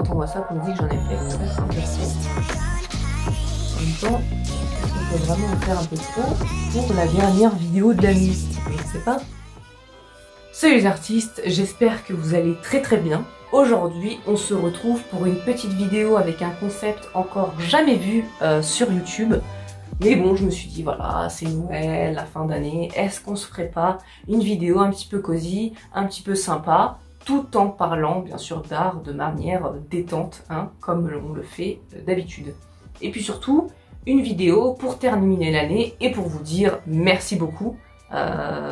Quand on voit ça, qu'on me dit que j'en ai fait, c'est intéressant. En même temps, il faut vraiment en faire un peu trop pour la dernière vidéo de la nuit. Je ne sais pas. Salut les artistes, j'espère que vous allez très très bien. Aujourd'hui, on se retrouve pour une petite vidéo avec un concept encore jamais vu sur YouTube. Mais bon, je me suis dit, voilà, c'est Noël, la fin d'année, est-ce qu'on se ferait pas une vidéo un petit peu cosy, un petit peu sympa, tout en parlant bien sûr d'art de manière détente, hein, comme on le fait d'habitude. Et puis surtout, une vidéo pour terminer l'année et pour vous dire merci beaucoup.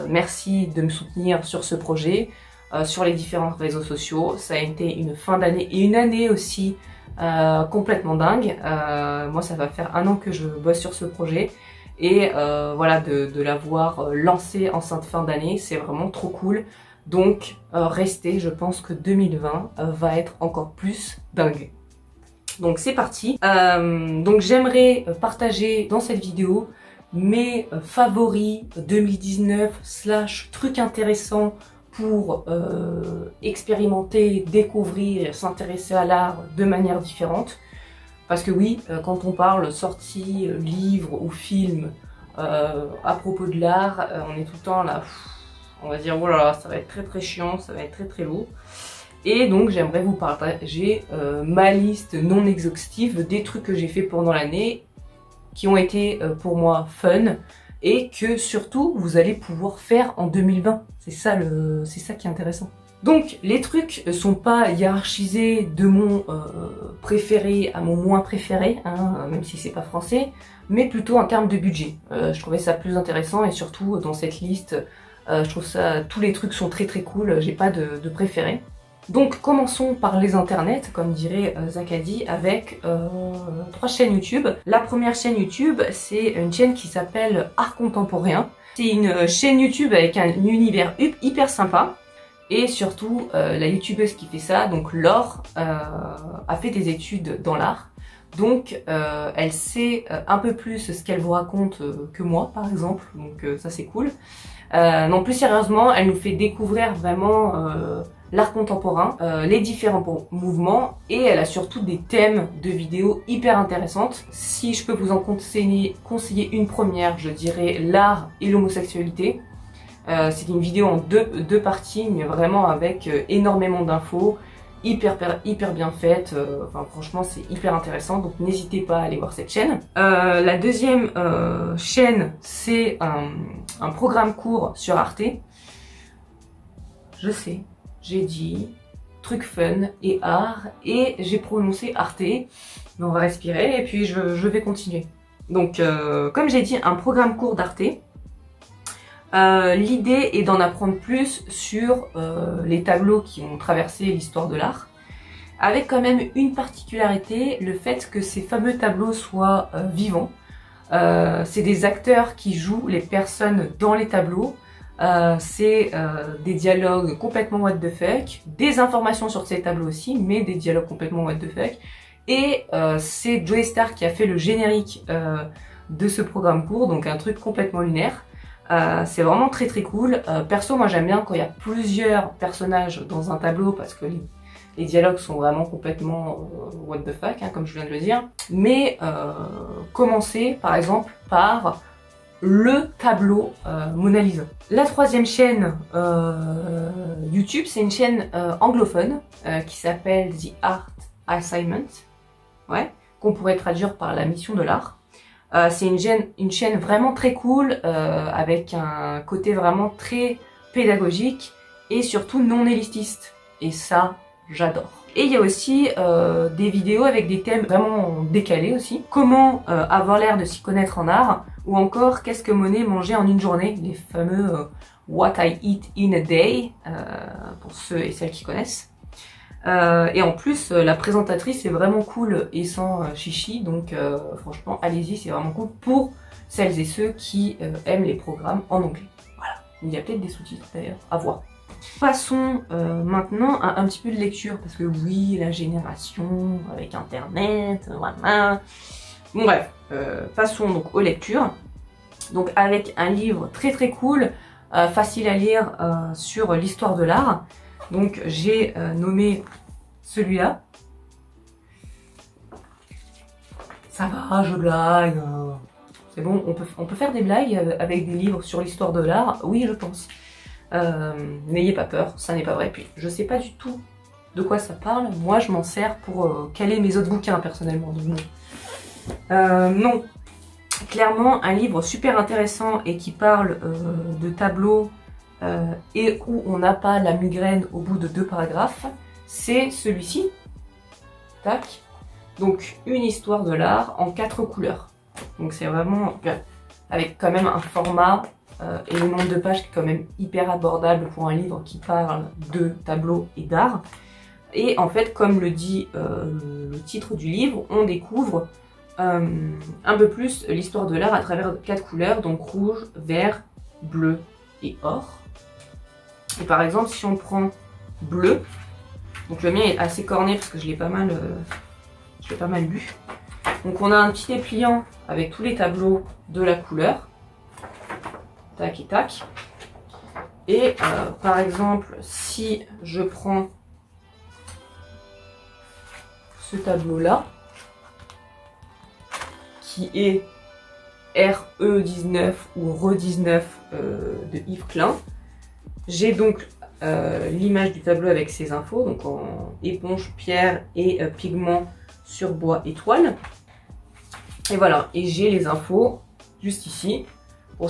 Merci de me soutenir sur ce projet, sur les différents réseaux sociaux. Ça a été une fin d'année et une année aussi complètement dingue. Moi, ça va faire 1 an que je bosse sur ce projet. Et voilà, de l'avoir lancé en cette fin d'année, c'est vraiment trop cool. Donc, restez, je pense que 2020 va être encore plus dingue. Donc, c'est parti. Donc, j'aimerais partager dans cette vidéo mes favoris 2019/trucs intéressants pour expérimenter, découvrir, s'intéresser à l'art de manière différente. Parce que oui, quand on parle sorties, livres ou films à propos de l'art, on est tout le temps là, on va dire oh là là, ça va être très très chiant, ça va être très très lourd. Et donc j'aimerais vous partager ma liste non exhaustive des trucs que j'ai fait pendant l'année qui ont été pour moi fun et que surtout vous allez pouvoir faire en 2020. C'est ça qui est intéressant. Donc les trucs sont pas hiérarchisés de mon préféré à mon moins préféré, hein, même si c'est pas français, mais plutôt en termes de budget. Je trouvais ça plus intéressant et surtout dans cette liste, je trouve ça, tous les trucs sont très très cool, j'ai pas de préféré. Donc commençons par les internets, comme dirait Zakadi, avec 3 chaînes YouTube. La première chaîne YouTube, c'est une chaîne qui s'appelle Art Contemporain. C'est une chaîne YouTube avec un univers hyper sympa. Et surtout, la youtubeuse qui fait ça, donc Laure, a fait des études dans l'art. Donc elle sait un peu plus ce qu'elle vous raconte que moi, par exemple. Donc ça c'est cool. Non, plus sérieusement, elle nous fait découvrir vraiment l'art contemporain, les différents mouvements, et elle a surtout des thèmes de vidéos hyper intéressantes. Si je peux vous en conseiller une première, je dirais l'art et l'homosexualité. C'est une vidéo en deux parties, mais vraiment avec énormément d'infos, hyper bien faite. Enfin, franchement, c'est hyper intéressant, donc n'hésitez pas à aller voir cette chaîne. La deuxième chaîne, c'est un programme court sur Arte. Je sais, j'ai dit truc fun et art et j'ai prononcé Arte, mais on va respirer et puis je vais continuer. Donc comme j'ai dit, un programme court d'Arte. L'idée est d'en apprendre plus sur les tableaux qui ont traversé l'histoire de l'art, avec quand même une particularité, le fait que ces fameux tableaux soient vivants. C'est des acteurs qui jouent les personnes dans les tableaux. C'est des dialogues complètement what the fuck, des informations sur ces tableaux aussi, mais des dialogues complètement what the fuck. Et c'est Joey Starr qui a fait le générique de ce programme court, donc un truc complètement lunaire. C'est vraiment très très cool. Perso, moi j'aime bien quand il y a plusieurs personnages dans un tableau parce que les dialogues sont vraiment complètement what the fuck, hein, comme je viens de le dire. Mais commencez par exemple par le tableau Mona Lisa. La troisième chaîne YouTube, c'est une chaîne anglophone qui s'appelle The Art Assignment, ouais, qu'on pourrait traduire par la mission de l'art. C'est une chaîne vraiment très cool, avec un côté vraiment très pédagogique et surtout non élitiste. Et ça, j'adore. Et il y a aussi des vidéos avec des thèmes vraiment décalés aussi. Comment avoir l'air de s'y connaître en art, ou encore qu'est-ce que Monet mangeait en une journée, les fameux What I Eat in a Day, pour ceux et celles qui connaissent. Et en plus, la présentatrice est vraiment cool et sans chichi, donc franchement, allez-y, c'est vraiment cool pour celles et ceux qui aiment les programmes en anglais. Voilà, il y a peut-être des sous-titres d'ailleurs, à voir. Passons maintenant à un petit peu de lecture, parce que oui, la génération avec internet, voilà. Bon bref, passons donc aux lectures. Donc avec un livre très très cool, facile à lire, sur l'histoire de l'art. Donc j'ai nommé celui-là, ça va, je blague. C'est bon, on peut faire des blagues avec des livres sur l'histoire de l'art, oui je pense. N'ayez pas peur, ça n'est pas vrai. Puis je sais pas du tout de quoi ça parle. Moi je m'en sers pour caler mes autres bouquins personnellement. Donc non. Non. Clairement, un livre super intéressant et qui parle de tableaux et où on n'a pas la migraine au bout de 2 paragraphes, c'est celui-ci. Tac. Donc, une histoire de l'art en 4 couleurs. Donc, c'est vraiment avec quand même un format et le nombre de pages qui est quand même hyper abordable pour un livre qui parle de tableaux et d'art. Et en fait, comme le dit le titre du livre, on découvre un peu plus l'histoire de l'art à travers 4 couleurs, donc rouge, vert, bleu et or. Et par exemple, si on prend bleu, donc le mien est assez corné parce que je l'ai pas mal lu. Donc on a un petit dépliant avec tous les tableaux de la couleur. Tac et tac. Et par exemple, si je prends ce tableau-là, qui est RE19 ou RE19 de Yves Klein, j'ai donc l'image du tableau avec ses infos, donc en éponge, pierre et pigment sur bois étoile. Et voilà, et j'ai les infos juste ici. Pour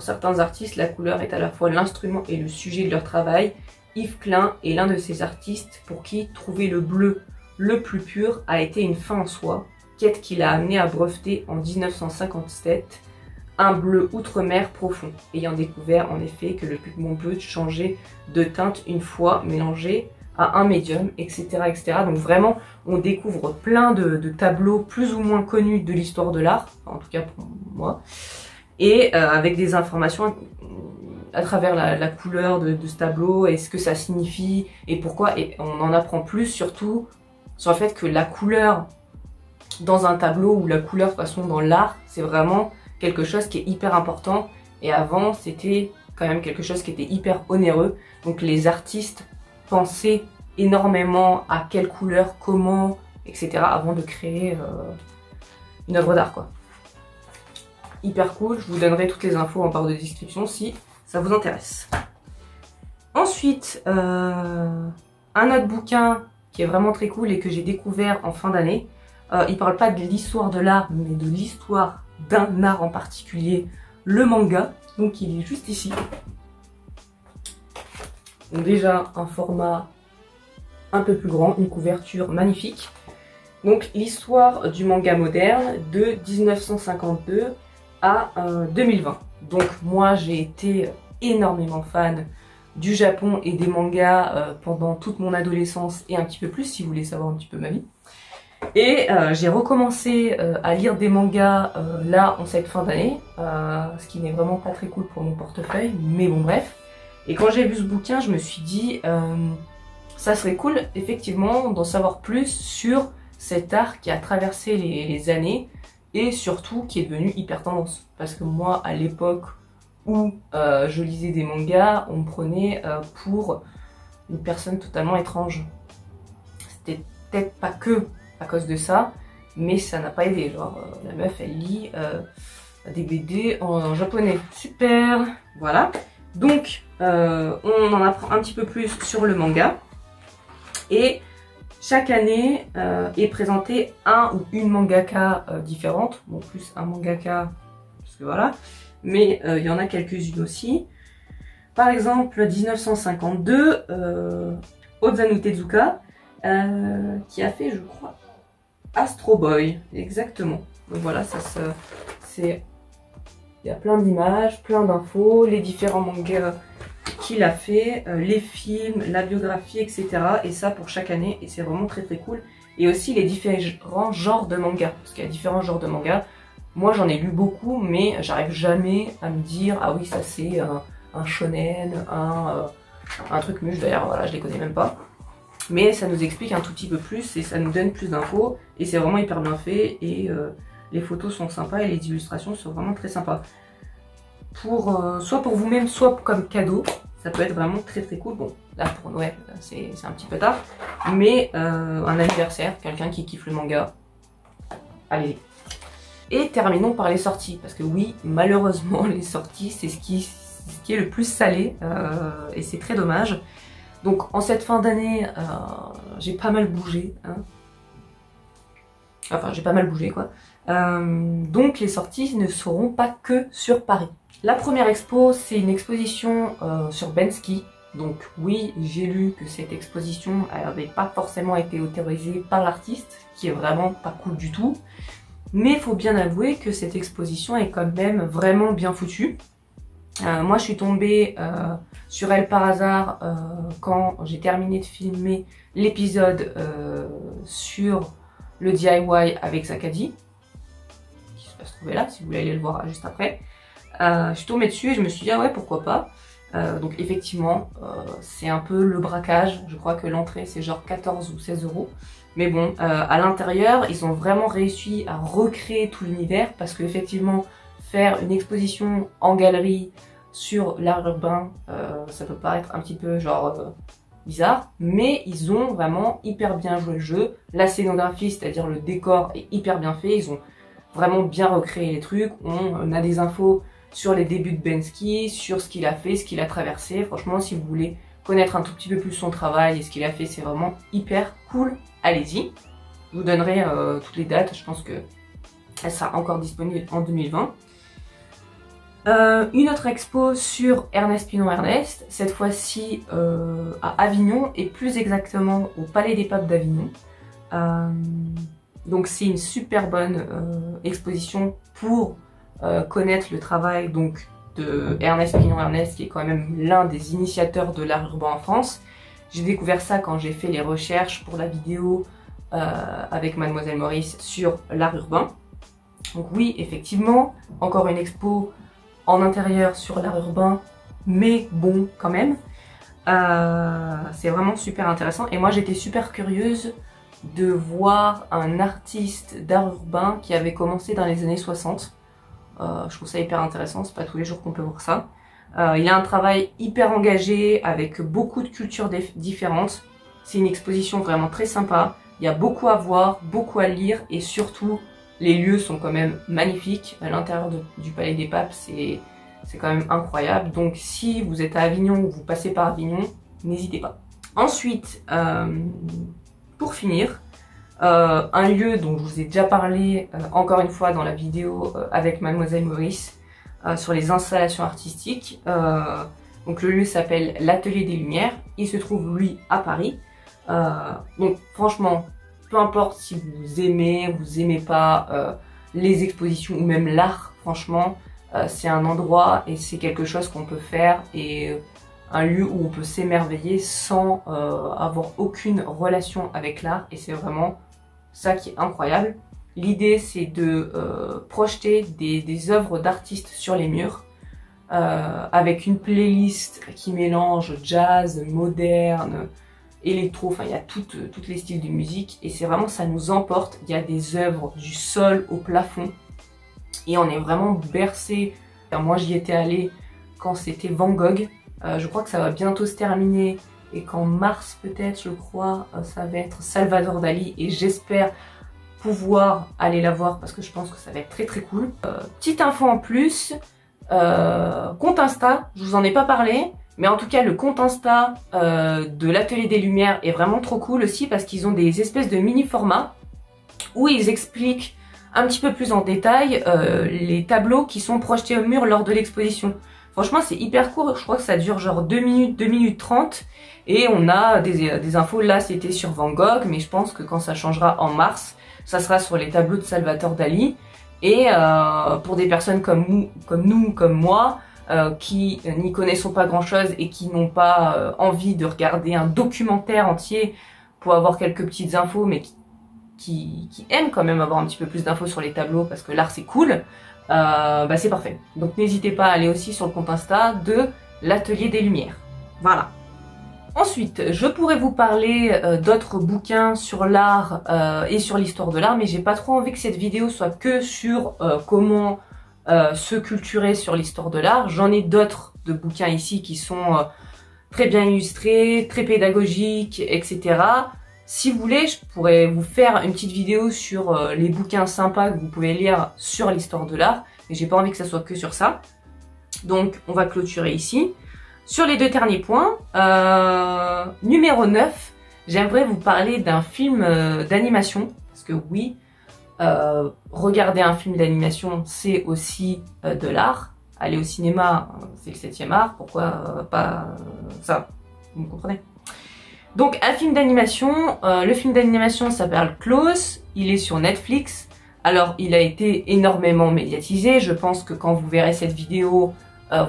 certains artistes, la couleur est à la fois l'instrument et le sujet de leur travail. Yves Klein est l'un de ces artistes pour qui trouver le bleu le plus pur a été une fin en soi, quête qui l'a amené à breveter en 1957 un bleu outre-mer profond, ayant découvert en effet que le pigment bleu changeait de teinte une fois mélangé à un médium, etc., etc. Donc vraiment, on découvre plein de tableaux plus ou moins connus de l'histoire de l'art, en tout cas pour moi, et avec des informations à travers la couleur de ce tableau, et ce que ça signifie, et pourquoi, et on en apprend plus surtout sur le fait que la couleur dans un tableau, ou la couleur de toute façon dans l'art, c'est vraiment quelque chose qui est hyper important, et avant c'était quand même quelque chose qui était hyper onéreux, donc les artistes pensaient énormément à quelle couleur, comment, etc. avant de créer une œuvre d'art, quoi. Hyper cool, je vous donnerai toutes les infos en barre de description si ça vous intéresse. Ensuite, un autre bouquin qui est vraiment très cool et que j'ai découvert en fin d'année. Il parle pas de l'histoire de l'art, mais de l'histoire d'un art en particulier, le manga. Donc il est juste ici. Donc déjà un format un peu plus grand, une couverture magnifique. Donc l'histoire du manga moderne de 1952 à 2020. Donc moi j'ai été énormément fan du Japon et des mangas pendant toute mon adolescence et un petit peu plus si vous voulez savoir un petit peu ma vie. Et j'ai recommencé à lire des mangas là en cette fin d'année, ce qui n'est vraiment pas très cool pour mon portefeuille, mais bon bref. Et quand j'ai vu ce bouquin, je me suis dit, ça serait cool effectivement d'en savoir plus sur cet art qui a traversé les années et surtout qui est devenu hyper tendance. Parce que moi à l'époque où je lisais des mangas, on me prenait pour une personne totalement étrange. C'était peut-être pas que à cause de ça, mais ça n'a pas aidé. Genre, la meuf, elle lit des BD en japonais. Super! Voilà. Donc, on en apprend un petit peu plus sur le manga. Et chaque année est présenté un ou une mangaka différente. Bon, plus un mangaka, parce que voilà. Mais il y en a quelques-unes aussi. Par exemple, 1952, Osamu Tezuka, qui a fait, je crois, Astro Boy, exactement. Donc voilà, c'est... Il y a plein d'images, plein d'infos, les différents mangas qu'il a fait, les films, la biographie, etc. Et ça pour chaque année, et c'est vraiment très très cool. Et aussi les différents genres de mangas, parce qu'il y a différents genres de mangas. Moi j'en ai lu beaucoup, mais j'arrive jamais à me dire, ah oui ça c'est un shonen, un truc muche d'ailleurs, voilà, je les connais même pas. Mais ça nous explique un tout petit peu plus et ça nous donne plus d'infos et c'est vraiment hyper bien fait et les photos sont sympas et les illustrations sont vraiment très sympas. Pour, soit pour vous-même, soit comme cadeau, ça peut être vraiment très très cool. Bon, là pour Noël, c'est un petit peu tard, mais un anniversaire, quelqu'un qui kiffe le manga, allez-y, Et terminons par les sorties, parce que oui, malheureusement, les sorties, c'est ce qui est le plus salé, et c'est très dommage. Donc en cette fin d'année, j'ai pas mal bougé, hein. Enfin, j'ai pas mal bougé, quoi. Donc les sorties ne seront pas que sur Paris. La première expo, c'est une exposition sur Banksy. Donc oui, j'ai lu que cette exposition n'avait pas forcément été autorisée par l'artiste, qui est vraiment pas cool du tout. Mais il faut bien avouer que cette exposition est quand même vraiment bien foutue. Moi, je suis tombée sur elle par hasard quand j'ai terminé de filmer l'épisode sur le DIY avec Zakadi, qui se passe trouver là, si vous voulez aller le voir juste après. Je suis tombée dessus et je me suis dit, ah ouais, pourquoi pas. Donc effectivement, c'est un peu le braquage. Je crois que l'entrée, c'est genre 14 ou 16 euros. Mais bon, à l'intérieur, ils ont vraiment réussi à recréer tout l'univers, parce qu'effectivement, faire une exposition en galerie sur l'art urbain, ça peut paraître un petit peu genre bizarre, mais ils ont vraiment hyper bien joué le jeu. La scénographie, c'est-à-dire le décor, est hyper bien fait. Ils ont vraiment bien recréé les trucs. On a des infos sur les débuts de Banksy, sur ce qu'il a fait, ce qu'il a traversé. Franchement, si vous voulez connaître un tout petit peu plus son travail et ce qu'il a fait, c'est vraiment hyper cool. Allez-y, je vous donnerai toutes les dates, je pense que elle sera encore disponible en 2020. Une autre expo sur Ernest Pignon-Ernest, cette fois-ci à Avignon, et plus exactement au Palais des Papes d'Avignon. Donc c'est une super bonne exposition pour connaître le travail donc de Ernest Pignon-Ernest, qui est quand même l'un des initiateurs de l'art urbain en France. J'ai découvert ça quand j'ai fait les recherches pour la vidéo avec Mademoiselle Maurice sur l'art urbain. Donc oui, effectivement, encore une expo en intérieur sur l'art urbain, mais bon, quand même. C'est vraiment super intéressant. Et moi, j'étais super curieuse de voir un artiste d'art urbain qui avait commencé dans les années 60. Je trouve ça hyper intéressant, c'est pas tous les jours qu'on peut voir ça. Il a un travail hyper engagé, avec beaucoup de cultures différentes. C'est une exposition vraiment très sympa. Il y a beaucoup à voir, beaucoup à lire, et surtout, les lieux sont quand même magnifiques. À l'intérieur du Palais des Papes, c'est quand même incroyable. Donc si vous êtes à Avignon ou vous passez par Avignon, n'hésitez pas. Ensuite, pour finir, un lieu dont je vous ai déjà parlé encore une fois dans la vidéo avec Mademoiselle Maurice sur les installations artistiques. Donc le lieu s'appelle l'Atelier des Lumières. Il se trouve, lui, à Paris. Donc franchement, peu importe si vous aimez pas les expositions ou même l'art, franchement, c'est un endroit et c'est quelque chose qu'on peut faire, et un lieu où on peut s'émerveiller sans avoir aucune relation avec l'art, et c'est vraiment ça qui est incroyable. L'idée, c'est de projeter des œuvres d'artistes sur les murs, avec une playlist qui mélange jazz, moderne, électro, enfin il y a toutes les styles de musique, et c'est vraiment, ça nous emporte. Il y a des œuvres du sol au plafond et on est vraiment bercé. Alors, moi j'y étais allée quand c'était Van Gogh, je crois que ça va bientôt se terminer, et qu'en mars peut-être, je crois, ça va être Salvador Dali, et j'espère pouvoir aller la voir parce que je pense que ça va être très très cool. Petite info en plus, compte Insta, je vous en ai pas parlé. Mais en tout cas, le compte Insta de l'Atelier des Lumières est vraiment trop cool aussi, parce qu'ils ont des espèces de mini-formats où ils expliquent un petit peu plus en détail les tableaux qui sont projetés au mur lors de l'exposition. Franchement, c'est hyper court. Je crois que ça dure genre 2 minutes, 2 minutes 30. Et on a des infos. Là, c'était sur Van Gogh, mais je pense que quand ça changera en mars, ça sera sur les tableaux de Salvador Dali. Et pour des personnes comme moi, qui n'y connaissons pas grand-chose et qui n'ont pas envie de regarder un documentaire entier pour avoir quelques petites infos, mais qui aiment quand même avoir un petit peu plus d'infos sur les tableaux parce que l'art c'est cool, bah c'est parfait. Donc n'hésitez pas à aller aussi sur le compte Insta de l'Atelier des Lumières. Voilà. Ensuite, je pourrais vous parler d'autres bouquins sur l'art et sur l'histoire de l'art, mais j'ai pas trop envie que cette vidéo soit que sur comment se culturer sur l'histoire de l'art. J'en ai d'autres de bouquins ici qui sont très bien illustrés, très pédagogiques, etc. Si vous voulez, je pourrais vous faire une petite vidéo sur les bouquins sympas que vous pouvez lire sur l'histoire de l'art, mais j'ai pas envie que ça soit que sur ça. Donc on va clôturer ici. Sur les deux derniers points, numéro 9, j'aimerais vous parler d'un film d'animation, parce que oui, regarder un film d'animation, c'est aussi de l'art. Aller au cinéma, c'est le 7e art, pourquoi pas ça, vous me comprenez? Donc un film d'animation, le film d'animation s'appelle Klaus, il est sur Netflix. Alors il a été énormément médiatisé, je pense que quand vous verrez cette vidéo,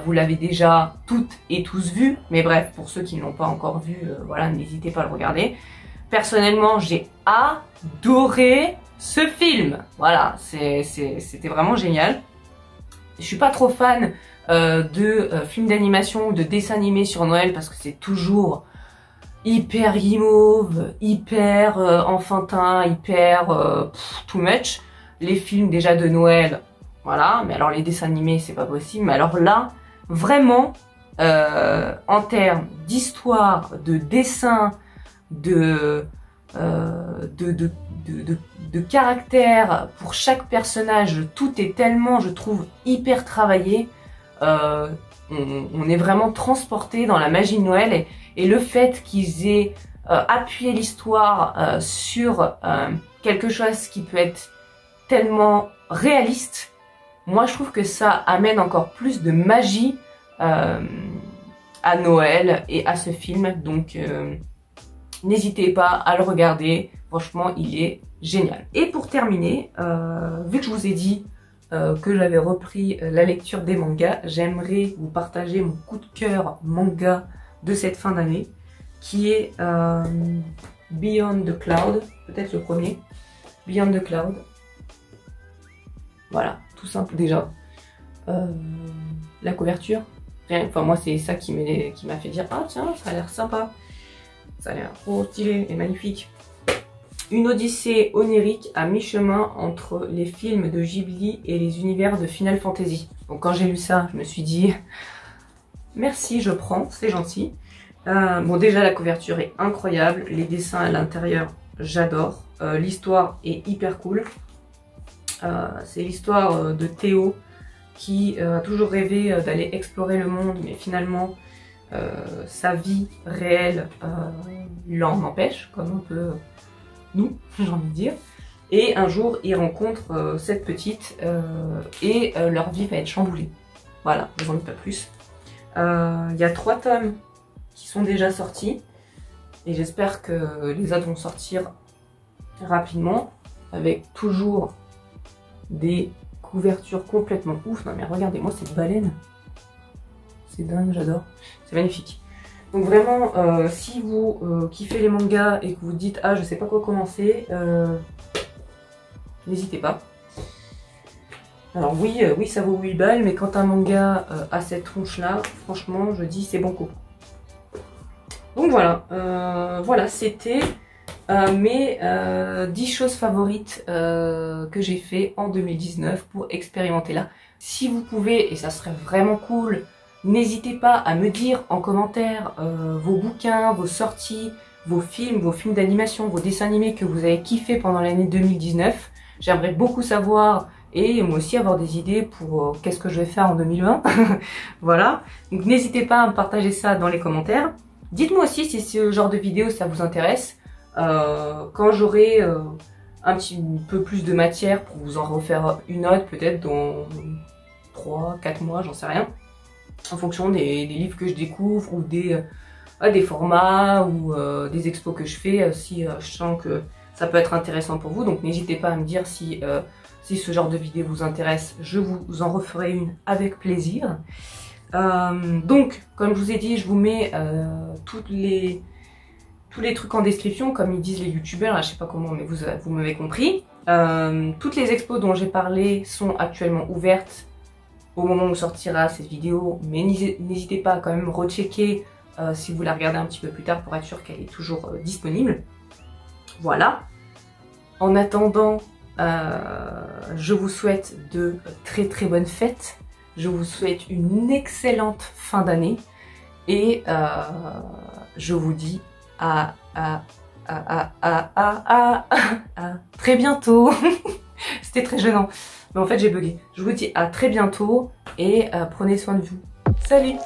vous l'avez déjà toutes et tous vu. Mais bref, pour ceux qui ne l'ont pas encore vu, voilà, n'hésitez pas à le regarder. Personnellement, j'ai adoré ce film, voilà, c'était vraiment génial. Je suis pas trop fan de films d'animation ou de dessins animés sur Noël parce que c'est toujours hyper guimauve, hyper enfantin, hyper too much. Les films déjà de Noël, voilà, mais alors les dessins animés c'est pas possible. Mais alors là, vraiment, en termes d'histoire, de dessin, de caractère pour chaque personnage, tout est tellement, je trouve, hyper travaillé. On est vraiment transporté dans la magie de Noël et le fait qu'ils aient appuyé l'histoire sur quelque chose qui peut être tellement réaliste, moi je trouve que ça amène encore plus de magie à Noël et à ce film. Donc n'hésitez pas à le regarder, franchement il est génial. Et pour terminer, vu que je vous ai dit que j'avais repris la lecture des mangas, j'aimerais vous partager mon coup de cœur manga de cette fin d'année, qui est Beyond the Clouds, peut-être le premier, Beyond the Clouds, voilà, tout simple déjà. La couverture, rien, enfin moi c'est ça qui m'a fait dire « Ah tiens, ça a l'air sympa ». Ça a l'air trop stylé et magnifique. Une odyssée onirique à mi-chemin entre les films de Ghibli et les univers de Final Fantasy. Donc quand j'ai lu ça, je me suis dit merci, je prends, c'est gentil. Bon déjà la couverture est incroyable, les dessins à l'intérieur j'adore, l'histoire est hyper cool. C'est l'histoire de Théo qui a toujours rêvé d'aller explorer le monde, mais finalement sa vie réelle l'en empêche, comme on peut nous, j'ai envie de dire. Et un jour, ils rencontrent cette petite et leur vie va être chamboulée. Voilà, je vous en dis pas plus. Il y a 3 tomes qui sont déjà sortis et j'espère que les autres vont sortir rapidement avec toujours des couvertures complètement ouf. Non mais regardez-moi cette baleine. C'est dingue, j'adore. C'est magnifique. Donc vraiment, si vous kiffez les mangas et que vous dites « Ah, je sais pas quoi commencer », n'hésitez pas. Alors oui, oui, ça vaut 8 balles, mais quand un manga a cette tronche-là, franchement, je dis c'est banco. Donc voilà, voilà, c'était mes 10 choses favorites que j'ai fait en 2019 pour expérimenter là. Si vous pouvez, et ça serait vraiment cool, n'hésitez pas à me dire en commentaire vos bouquins, vos sorties, vos films d'animation, vos dessins animés que vous avez kiffé pendant l'année 2019. J'aimerais beaucoup savoir et moi aussi avoir des idées pour qu'est-ce que je vais faire en 2020. Voilà, donc n'hésitez pas à me partager ça dans les commentaires. Dites-moi aussi si ce genre de vidéo ça vous intéresse. Quand j'aurai un petit peu plus de matière pour vous en refaire une autre, peut-être dans 3-4 mois, j'en sais rien. En fonction des livres que je découvre ou des formats ou des expos que je fais, si je sens que ça peut être intéressant pour vous. Donc n'hésitez pas à me dire si ce genre de vidéo vous intéresse, je vous en referai une avec plaisir. Donc comme je vous ai dit, je vous mets tous les trucs en description, comme ils disent les youtubeurs, je sais pas comment, mais vous m'avez compris. Toutes les expos dont j'ai parlé sont actuellement ouvertes au moment où sortira cette vidéo, mais n'hésitez pas à quand même rechecker si vous la regardez un petit peu plus tard pour être sûr qu'elle est toujours disponible. Voilà. En attendant, je vous souhaite de très très bonnes fêtes. Je vous souhaite une excellente fin d'année et je vous dis à à très bientôt. C'était très gênant. Mais en fait, j'ai bugué. Je vous dis à très bientôt et prenez soin de vous. Salut!